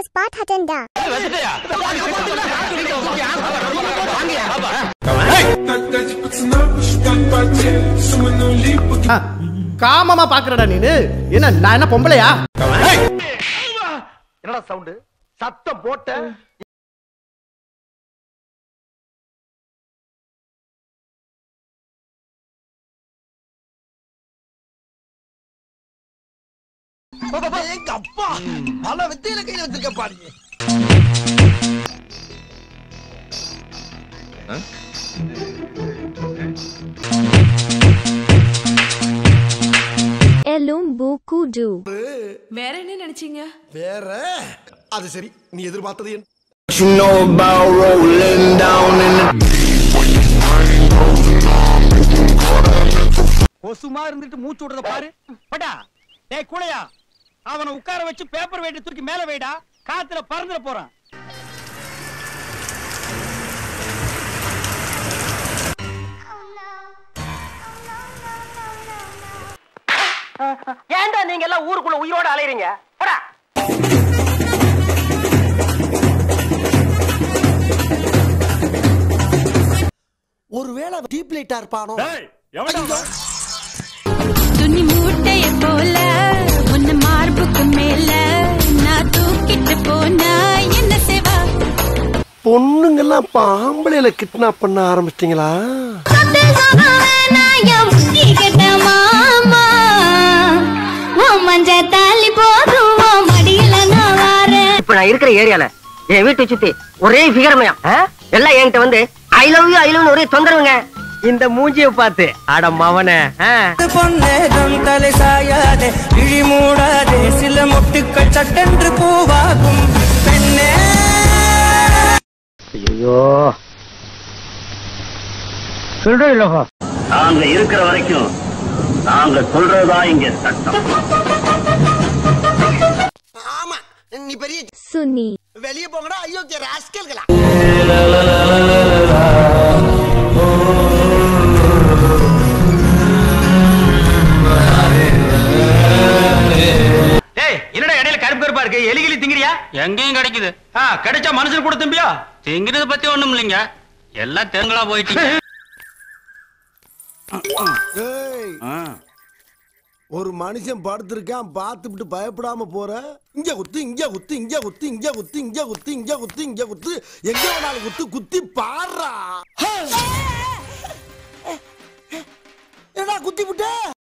was bartender. காமமா பாக்குறடா நீனு என்ன நான் என்ன பொம்பளையா என்னடா சவுண்ட் சத்தம் போட்ட அப்பா பல வித்தையில கையில வச்சிருக்க பாருங்க வேற என்ன நினைச்சீங்க வேற அது சரி நீ எதிர்பார்த்தது ஒசுமா இருந்துட்டு மூச்சு விடுறத பாரு பட்டா டேய் கூளையா அவனை உட்கார வச்சு பேப்பர் வெயிட் தூக்கி மேல வைடா காத்துல பறந்துற போறான் ஏண்டா நீங்க எல்லாம் ஊருக்குள்ள உயிரோட அலையறீங்க போடா ஒருவேளை டீப் லைட்டா இருப்பானோ டேய் எவன்டா துணி மூட்டைய போல உன்ன மார்புக்கு மேல நான் தூக்கிட்டு போனா என்ன சேவா பொண்ணுங்க எல்லாம் பாம்பளையில கிட்னாப் பண்ண ஆரம்பிச்சிட்டீங்களா இப்ப நான் இருக்கிற ஏரியால என் வீட்டை சுத்தி ஒரே விகரமயம் எல்லாம் என்கிட்ட வந்து I love you I love ஒரே தொந்தரவுங்க இந்த மூஞ்சிய பார்த்து அட மவனே பொண்ணே தம் தலை சாயாதே கிழி மூடாதே சில முட்டுக்கள் சட்டென்று பூவாகும் பெண்ணே ஐயோ சொல்றே இல்லப்பா நாங்க இருக்கிற வரைக்கும் நாங்க சொல்றதா இங்க சட்டம் ஆமா நீ பெரிய சுனி வெளிய போங்கடா அயோக்கிய ராஸ்கல்களா எலிகிலி திங்கிறியா எங்கேயும் கிடைக்குது கிடைச்சா மனுஷன் கூட தம்பியா திங்கிறது பத்தி ஒண்ணும் இல்லைங்க எல்லாம் தேங்களா போயிட்டு ஒரு மனுஷன் படுத்திருக்கான் பார்த்துட்டு பயப்படாம போற இங்க குத்து இங்க குத்து இங்க குத்து இங்க குத்து இங்க குத்து இங்க குத்து இங்க குத்து எங்க வேணாலும் குத்து குத்தி பாடுறா குத்தி விட்ட